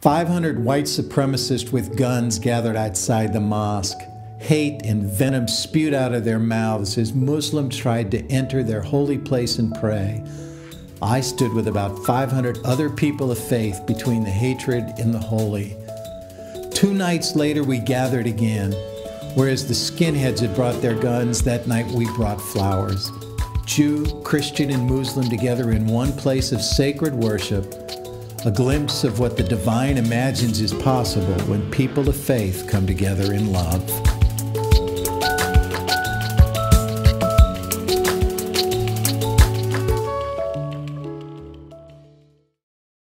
500 white supremacists with guns gathered outside the mosque. Hate and venom spewed out of their mouths as Muslims tried to enter their holy place and pray. I stood with about 500 other people of faith between the hatred and the holy. 2 nights later, we gathered again. Whereas the skinheads had brought their guns, that night we brought flowers. Jew, Christian, and Muslim together in one place of sacred worship. A glimpse of what the divine imagines is possible when people of faith come together in love.